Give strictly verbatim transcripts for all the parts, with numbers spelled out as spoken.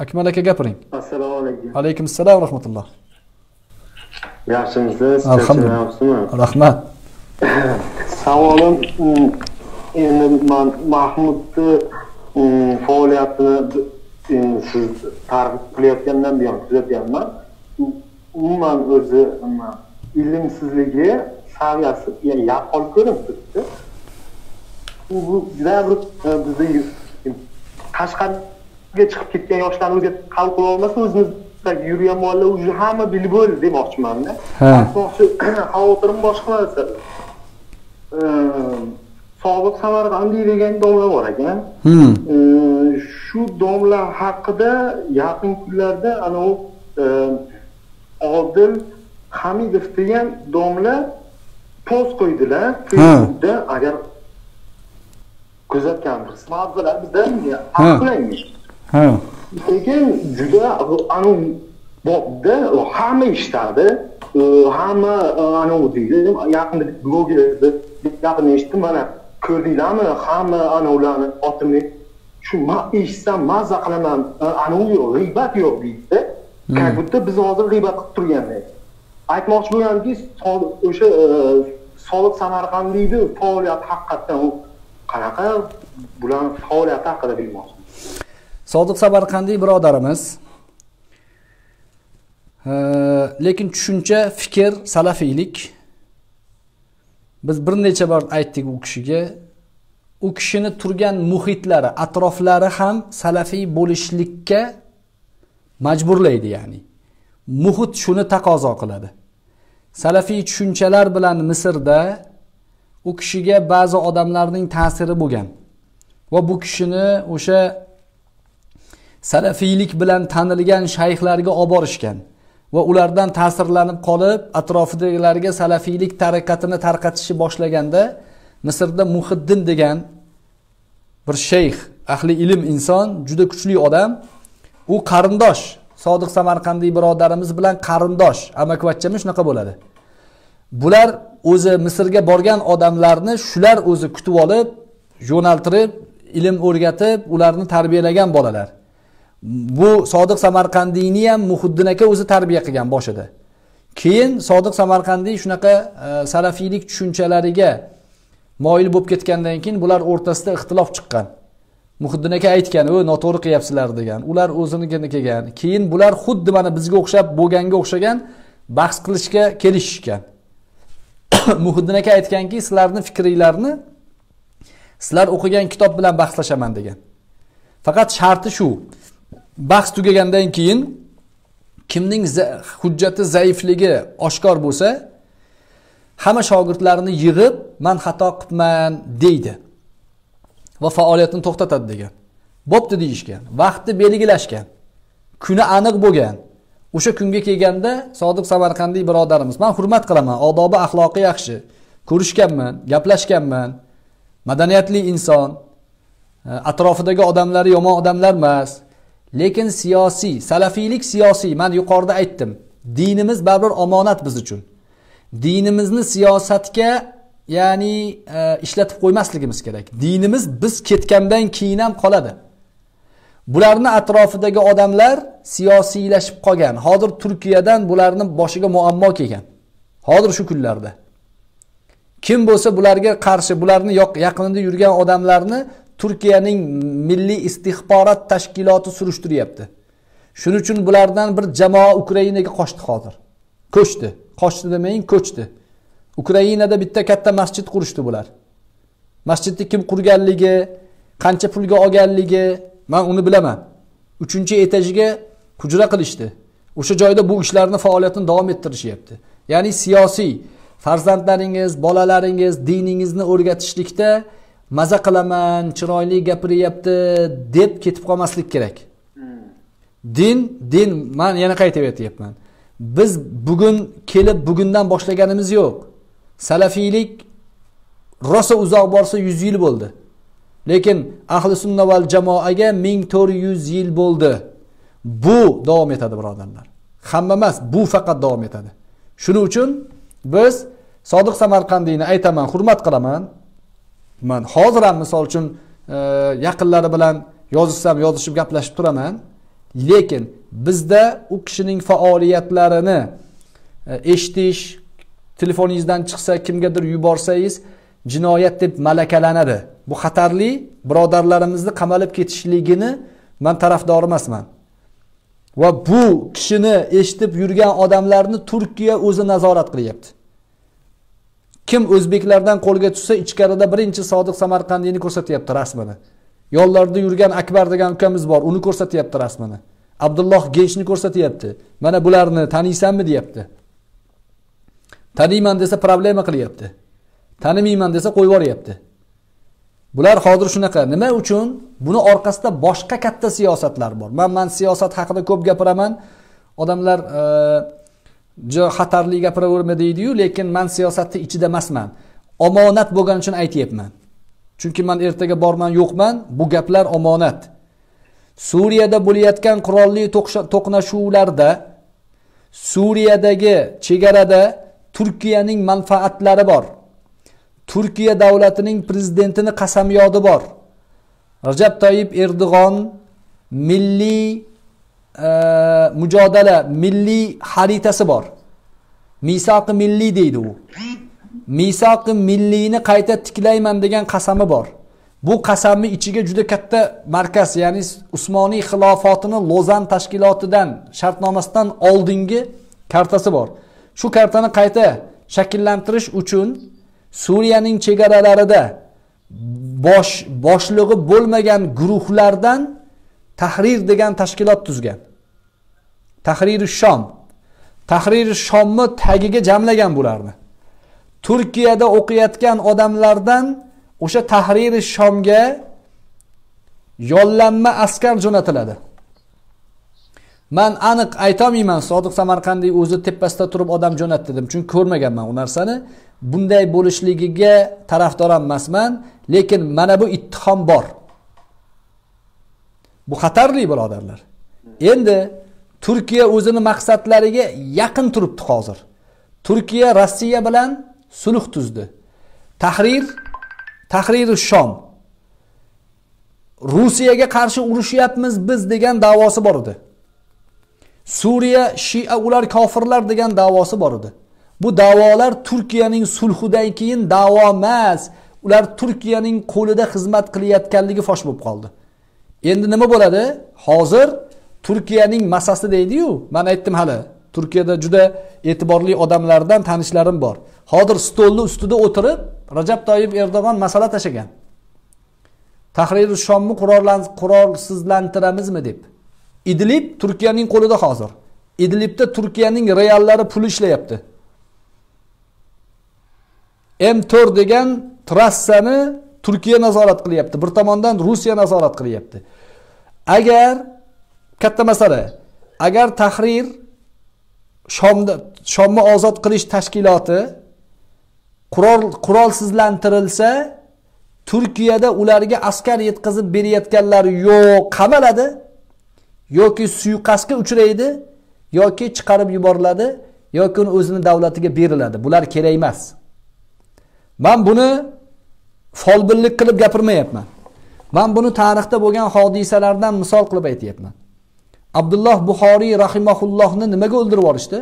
Akmalak Ekapriyim. Assalomu alaykum. Alaykumssalom va rahmatulloh. Yaxshimisiz? Alhamdulillah. Rahmat. Savolim, endi men Mahmudning faoliyatini siz targ'ib qilayotgandan buyon kuzatyapman. Umuman o'zi ilmsizligi saviyasi yaqqol ko'rinib turibdi. Bu juda bir bizning Qashqarga chiqib ketgan yoshlarimizga hal qila olmasa o'zimizdagi yurgan muammolar uje hamma bilib bo'ldi demoqchiman-da. Asoschi xavotirim boshqa narsa. Sodiq Samarqandiy degan domla bor ekan. Shu domla haqida yaqin kunlarda ana u Odil Hamidov degan domla post qo'ydilar. Facebookda agar kuzatgan xizmatlar bizdan aqlanmish. Ha. Lekin juda anu bobda hamma ishtadi, hamma anu deydi, yaqinda blogerda gapini eshitdim, mana ko'rdinglarmi, hamma anularni otini shu ma ishsam mazza qilaman, anu yo'q, g'iybat yo'q deydi. Kabutda biz hozir g'iybat qilib turganmiz. Aytmoqchi bo'lganimki, o'sha Sodiq Samarqandiyning faoliyati haqiqatan qanaqa bularning faoliyati haqida bilmoqchiman. Sodiq Samarqandiy birodarimiz e, lekin tushuncha, fikr, salafiylik biz bir necha bor aytdik u kishiga. U kishini turgan muhitlari, atroflari ham salafiy bo'lishlikka majburlaydi, ya'ni. Muhit shuni taqozo qiladi. Salafiy tushunchalar bilan Misrda u kishiga ba'zi odamlarning ta'siri bo'lgan va bu kishini o'sha salafiylik bilan tanilgan shayxlarga olib borishgan va ulardan ta'sirlanib qolib atrofidagilarga salafiylik tariqatini tarqatishni boshlaganda Misrda Muhiddin degan bir shayx, ahli ilm inson, juda kuchli odam, u qarindosh, Sodiq Samarqandiy birodarimiz bilan qarindosh, amakivachchami shunaqa bo'ladi. Bular o'zi Misrga borgan odamlarni shular o'zi kutib olib, yo'naltirib, ilm o'rgatib, ularni tarbiyalagan bolalar. Bu Sodiq Samarqandiyni ham Muhiddin aka o'zi tarbiya qilgan boshida. Keyin Sodiq Samarqandiy shunaqa e, salafiylik tushunchalariga moyil bo'lib ketgandan keyin bular o'rtasida ixtilof chiqqan. Muhiddin aka aytgan, "O'y, noto'g'ri qilyapsizlar" degan. Ular o'zinigini kelgan. Keyin bular xuddi mana bizga o'xshab bo'lganga o'xshagan bahs qilishga kelishishgan. Muhiddin aka aytganki, sizlarning fikringlarni sizlar o'qigan kitob bilan bahslashaman degan. Faqat sharti shu. Bahs tugagandan keyin kimning hujjati zaifligi oshkor bo'lsa, hamma shogirdlarini yig'ib, "Men xato qilibman" deydi va faoliyatini to'xtatadi degan. Bo'pti deyishgan. Vaqti belgilashgan. Kuni aniq bo'lgan. O'sha kunga kelganda Sodiq Samarqandiy birodarimiz, "Men hurmat qilaman, odobi axloqi yaxshi, ko'rishganman, gaplashganman, madaniyatli inson, atrofidagi odamlari yomon odamlar emas, lekin siyosiy, salafiylik siyosiy, men yuqorida aytdim, dinimiz baribir omonat biz uchun. Dinimizni siyosatga, ya'ni e, ishlatib qo'ymasligimiz kerak. Dinimiz biz ketgandan keyin ham qoladi." Bularni atrofidagi odamlar siyosiylashib qolgan. Hozir Turkiyadan bularni boshiga muammo kelgan. Hozir shu kunlarda. Kim bo'lsa bularga qarshi, bularni yaqinda yurgan odamlarni Turkiyaning milliy istixborot tashkiloti surishtiryapti. Shuning uchun bulardan bir jamoa Ukrainaga qochdi hozir. Ko'chdi. Qochdi demang, ko'chdi. Ukrainada bitta katta masjid qurishdi bular. Masjidni kim qurganligi, qancha pulga olganligi men uni bilaman. uchinchi etajiga hujra qilishdi. O'sha joyda bu ishlarni, faoliyatini davom ettirishyapti. Ya'ni siyosiy farzandlaringiz, bolalaringiz diningizni o'rgatishlikda maza qilaman, chiroyli gapiryapti deb ketib qolmaslik kerak. Din, din, men yana qaytib aytayapman. Biz bugun kelib bugundan boshlaganimiz yo'q. Salafiylik rosa uzoq borsa yuz yil bo'ldi. Lekin ahli sunna val jamoaga ming to'rt yuz yil bo'ldi. Bu davom etadi birodarlar. Hamma emas, bu faqat davom etadi. Shuning uchun biz Sodiq Samarqandiyni aytaman, hurmat qilaman. Men hozir ham misol uchun e, yaqinlari bilan yozishsam, yozishib gaplashib turaman. Lekin bizda u kishining faoliyatlarini eshitish, telefoningizdan chiqsa kimgadir yuborsangiz jinoyat deb malakalanadi. Bu xatarli, birodarlarimizni qamalib ketishligini men tarafdor emasman. Va bu kishini eshitib yurgan odamlarni Turkiya o'zi nazorat qilyapti. Kim o'zbeklardan qo'lga tushsa, ichkarida birinchi Sodiq Samarqandiyni ko'rsatyapti rasmini. Yo'llarda yurgan Akbar degan ukamiz bor, uni ko'rsatyapti rasmini. Abdulloh G'eshni ko'rsatyapti. Mana bularni taniysanmi deyapti. Taniyman desa problema qilyapti. Tanimayman desa qo'yib yuboryapti. Bular hozir shunaqa. Nima uchun? Buni orqasida boshqa katta siyosatlar bor. Men men siyosat haqida ko'p gapiraman. Odamlar jo xatarli gapiraverma deydi-yu, lekin men siyosatning ichida emasman. Omonat bo'lgani uchun aytayapman. Chunki men ertaga borman, yo'qman, bu gaplar omonat. Suriyada bo'layotgan qurolli to'qnashuvlarda, Suriyadagi chegarada Turkiyaning manfaatlari bor. Turkiya davlatining prezidentini qasamyodi bor. Recep Tayyip Erdoğan milli e, mücadele, milli haritasi bor. Misaq-i milli deydi u. Misaq-i millini qayta tiklayman degan qasami bor. Bu qasamni ichiga juda katta markaz, ya'ni Usmoniy xilofatini Lozan tashkilotidan, shartnomasidan oldingi kartasi bor. Shu kartani qayta shakllantirish uchun Suriyaning chegaralarida bosh boshlig'i bo'lmagan guruhlardan Tahrir degan tashkilot tuzgan. Tahrirush-Sham. Tahrirush-Shamni tagiga jamlagan bularni. Turkiyada o'qiyotgan odamlardan o'sha Tahrirush-Shamga yollanma askar jo'natiladi. Men aniq aytolmayman, Sodiq Samarqandiy o'zi tepasida turib odam jo'natdi dedim, chunki ko'rmaganman u narsani. Bunday bo'lishligiga tarafdor emasman, lekin mana bu ittihom bor. Bu xatarli birodarlar. Endi Turkiya o'zini maqsadlariga yaqin turibdi hozir. Turkiya Rossiya bilan sulh tuzdi. Tahrir, Tahrirush-Sham. Rossiyaga qarshi urushyapmiz biz degan da'vosi bor edi. Suriya Shia ular kofirlar degan da'vosi bor edi. Bu da'volar Turkiyaning sulhidan keyin da'vo emas. Ular Turkiyaning qo'lida xizmat qilayotganligi fosh bo'lib qoldi. Endi nima bo'ladi? Hozir Turkiyaning masasi deydi-yu. Men aytdim hali. Turkiyada juda e'tiborli odamlardan tanishlarim bor. Hozir stolni ustida o'tirib, Recep Tayyip Erdoğan masala tashagan. Tahrirush-Shamni qurolsizlantiramizmi deb. Idlib Turkiyaning qo'lida hozir. Idlibda Turkiyaning reallari pul ishlayapti. M to'rt degan trassani Turkiya nazorat qilyapti. Bir tomondan Rossiya nazorat qilyapti. Agar katta masala, agar Tahrir Shomda Shomni ozod qilish tashkiloti qurol qurolsizlantirilsa, Turkiyada ularga askar yetkazib berayotganlari yo'q, qamaladi yoki suiqasdga uchraydi yoki chiqarib yuboriladi yoki o'zini davlatiga beriladi. Bular kerak emas. Ben bunu folbinlik qilib gapirmayapman. Ben bunu tarixda bo'lgan hodisalardan misol qilib aytayapman. Abdullah Bukhari rahimahullohni nimaga o'ldirib yuborishdi?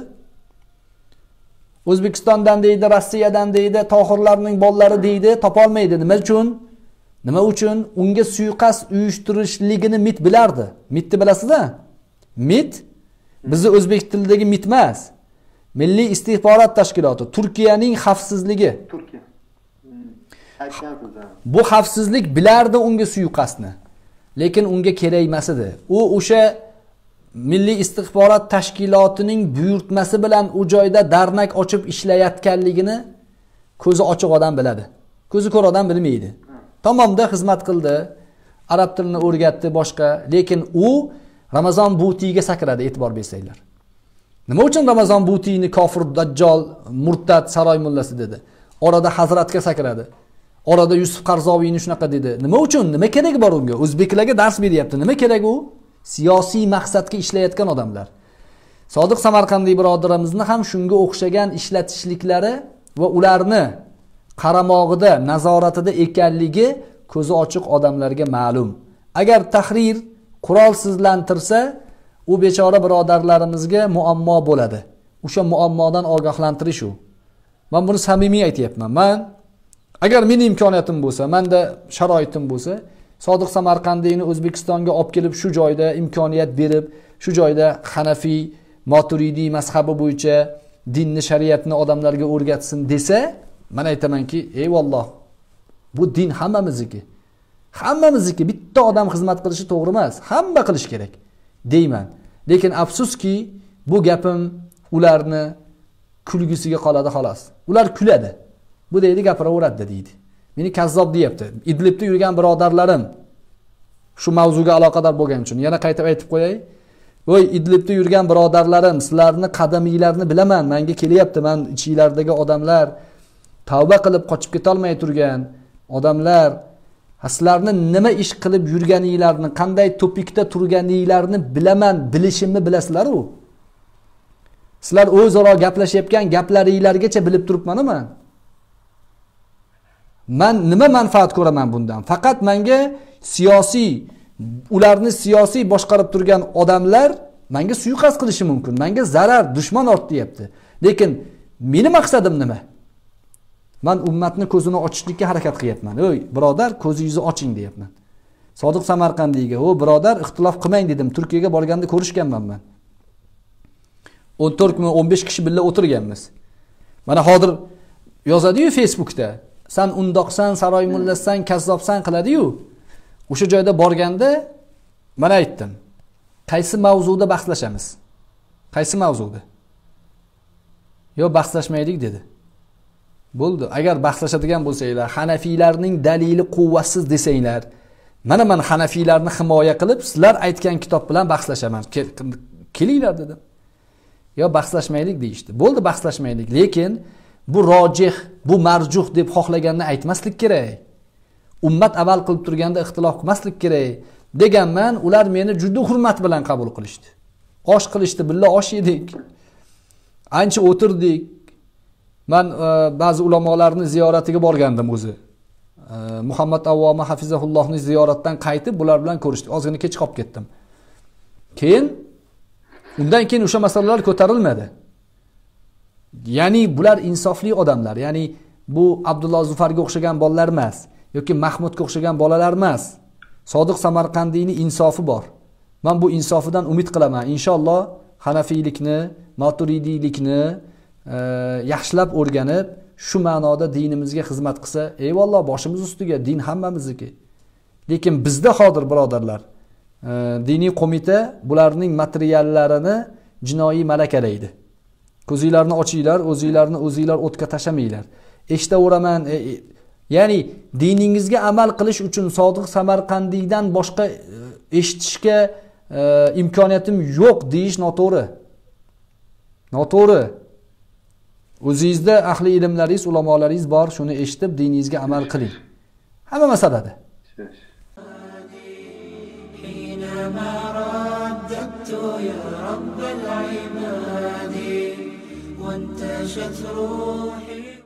O'zbekistondan deydi, Rossiyadan deydi, Tohirlarning bolalari deydi, topolmaydi. Nima uchun? Nima uchun? Unga suiqasd uyushtirishligini MIT bilardi. MITni bilasiz-a? MIT bizi o'zbek tilidagi MIT emas. Milliy istixborot tashkiloti, Turkiyaning xavfsizligi. Turkiya. Bu xavfsizlik bilardi unga suiqasdni, lekin unga kerak emas edi. U o'sha Milliy istixborot tashkilotining buyurtmasi bilan u joyda darnak ochib ishlayotganligini ko'zi ochiq odam biladi. Ko'zi ko'r odam bilmaydi. Tamomda xizmat qildi, arab tilini o'rgatdi, boshqa, lekin u Ramazon Butiga sakradi, e'tibor bersanglar. Nima uchun Ramazon Butini kofir, dajjol, murtad, saroy mullasi dedi? Orada hazratga sakradi. Orada Yusuf Qarzoviyni shunaqa dedi. Nima uchun? Nima kerak bor unga? O'zbeklarga dars beryapti. Nima kerak u? Siyosiy maqsadga ishlayotgan odamlar. Sodiq Samarqandiy birodarimizni ham shunga o'xshagan ishlatishliklari va ularni qaramog'ida, nazoratida ekanligi ko'zi ochiq odamlarga ma'lum. Agar Tahrir qurolsizlantirsa, u bechora birodarlarimizga muammo bo'ladi. O'sha muammodan ogohlantirish u. Men buni samimiy aytayapman. Men agar mening imkoniyatim bo'lsa, menda sharoitim bo'lsa, Sodiq Samarqandiyni O'zbekistonga olib kelib shu joyda imkoniyat berib, shu joyda Hanafiy, Maturidiy mazhabi bo'yicha dinni, shariatni odamlarga o'rgatsin desa, men aytamanki, eyvalloh. Bu din hammamizniki. Hammamizniki. Bitta odam xizmat qilishi to'g'ri emas. Hamma qilish kerak deyman. Lekin afsuski, bu gapim ularni kulgisiga qoladi xolos. Ular kuladi. Bu deydi gapiraveradi deydi. Meni kazzob deyapti. Idlibda yurgan birodarlarim shu mavzuga aloqador bo'lgan uchun yana qaytib aytib qo'yay. Voy Idlibda yurgan birodarlarim, sizlarni qadamiylarni bilaman. Menga kelyapti. Men ichinglardagi odamlar tavba qilib qochib keta olmay turgan odamlar, sizlarni nima ish qilib yurganinglarni, qanday topikda turganinglarni bilaman, bilishimni bilasizlar u. Sizlar o'zaro gaplashayotgan gaplaringlargacha bilib turibman men. Men nima manfaat ko'raman bundan? Faqat menga siyosiy, ularni siyosiy boshqarib turgan odamlar menga suiqasd qilishi mumkin. Menga zarar, dushman ortayapti. Lekin meni maqsadim nima? Men ummatni ko'zini ochishlikka harakat qilyapman. Ey birodar, ko'zingizni oching deyapman. Sodiq Samarqandiyga, "O birodar, ixtilof qilmang" dedim. Turkiyaga borganda ko'rishganman men. o'n to'rt ming o'n besh kishi birga o'tirganmiz. Mana hozir yozadi-yu Facebookda, "Sen undoqsan, saroy mullasan, kazzobsan" qiladi-yu. O'sha joyda borganda men aytdim, "Qaysi mavzuda bahslashamiz? Qaysi mavzuda?" "Yo, bahslashmaydik" dedi. Bo'ldi. Agar bahslashadigan bo'lsanglar, Hanafiylarning dalili quvvatsiz desanglar, mana men Hanafiylarni himoya qilib, sizlar aytgan kitob bilan bahslashaman. Kelinglar dedim. "Yo, bahslashmaylik" deyishdi. Bo'ldi, bahslashmaylik, lekin bu rojih, bu marjuh deb xohlaganni aytmaslik kerak. Ummat avval qilib turganda ixtilof qilmaslik kerak deganman. Ular meni juda hurmat bilan qabul qilishdi. Osh qilishdi, billa osh yedik. Ancha o'tirdik. Men e, ba'zi ulamolarni ziyoratiga borgandim o'zi. E, Muhammad Avvama Hafizahullohni ziyoratdan qaytib, bular bilan ko'rishdik. Ozgina kech qolib ketdim. Keyin undan keyin o'sha masalalar ko'tarilmadi. Ya'ni bular insofli odamlar. Ya'ni bu Abdullah Zufarga o'xshagan bolalar emas yoki Mahmudga o'xshagan bolalar emas. Sodiq Samarqandiyning insofi bor. Men bu insofidan umid qilaman. Inshaalloh Hanafiylikni, Maturidiylikni E, yaxshilab o'rganib, shu ma'noda dinimizga xizmat qilsa, eyvalloh, boshimiz ustiga, din hammamizniki. Lekin bizda hozir birodarlar, e, diniy qo'mita bularning materiallarini jinoiy malakalaydi. Ko'zinglarni ochinglar, o'zinglarni o'zinglar o'tga tashamanglar. Eshitaveraman, e, e, ya'ni diningizga amal qilish uchun Sodiq Samarqandiydan boshqa e, eshitishga e, imkoniyatim yo'q deyish noto'g'ri. Noto'g'ri. O'zingizda ahli ilmlaringiz, ulamolaringiz bor, shuni eshitib diningizga amal qiling. Hamma masalada.